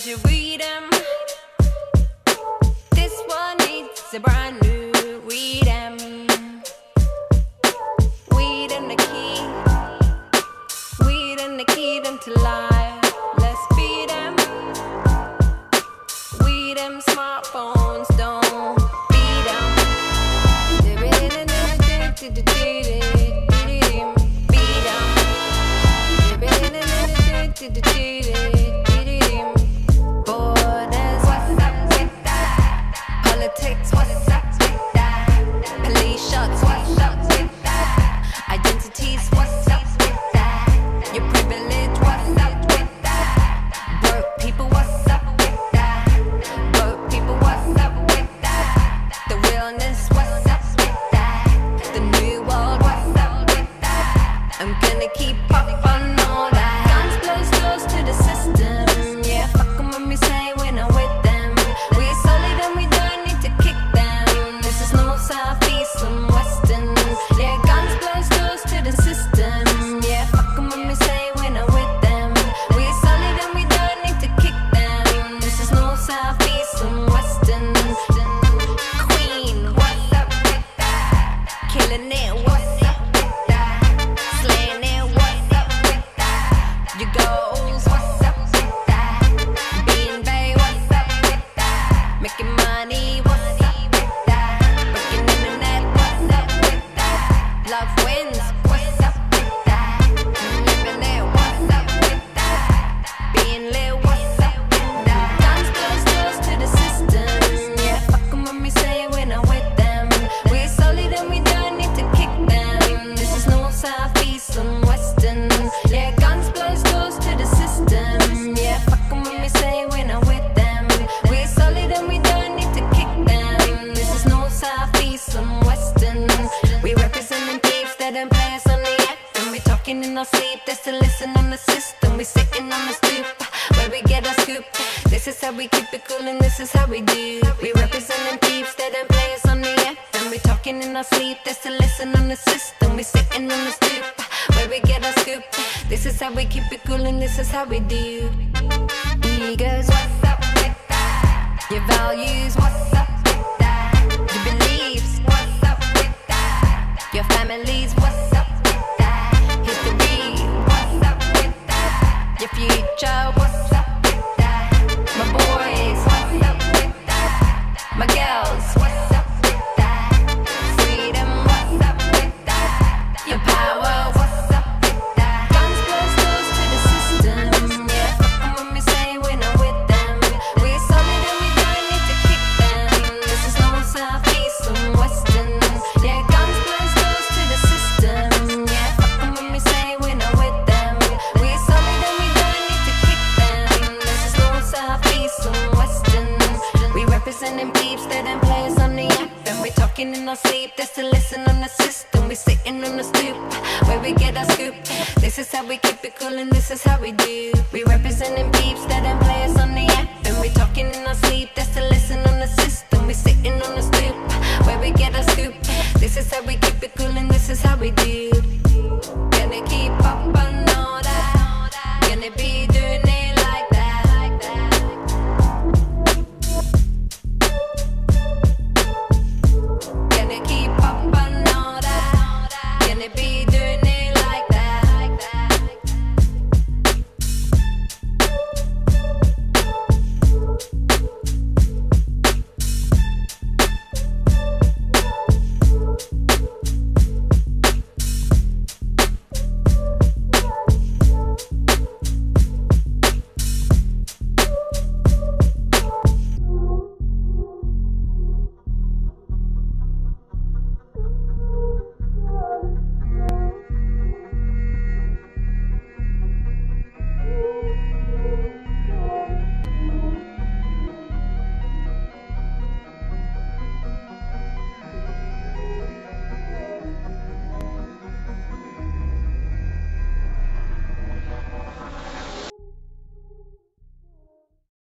as you read them. This one needs a brand new read them. Weed them the key. Weed them the key them to life. Let's be them. Weed them smartphones, don't be them. Be them. Politics, what's up with that? Police shots, what's up with that? Identities, what's up with that? Your privilege, what's up with that? Work people, what's up with that? Work people, what's up with that? The realness, what's up with that? The new world, what's up with that? I'm gonna keep up on all that. Guns blows doors to the system, yeah. Fuck them when we say we're not with them. We're solid and we don't. In our sleep, that's to listen on the system. We sitting on the stoop, where we get our scoop. This is how we keep it cool, and this is how we do. We representing peeps, they don't play us on the FM. We talking in our sleep, that's to listen on the system. We sitting on the stoop, where we get our scoop. This is how we keep it cool, and this is how we do. Egos, what's up with that? Your values, what's up with that? Your beliefs, what's up with that? Your families, what's up? Your future, what's up with that? My boys, what's up with that? My girls, what's up with that? Freedom, what's up with that? Your power, what's up with that? Guns, blows, doors to the system, yeah. And when we say we're not with them, we're solid and we don't need to kick them. This is north, south, east and western, yeah. Guns, blows, doors to the system, yeah. And when we say we're not with them, we're solid and we representing peeps, they don't play us on the FM. We're talking in our sleep, that's to listen on the system. We're sitting on the stoop, where we get our scoop. This is how we keep it cool and this is how we do. We representing peeps, they don't play us on the FM. We're talking in our sleep, that's to listen on the system. We're sitting on the stoop, where we get our scoop. This is how we keep it cool and this is how we do. Gonna keep up on